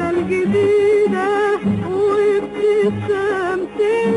الجديدة وبتسامتي.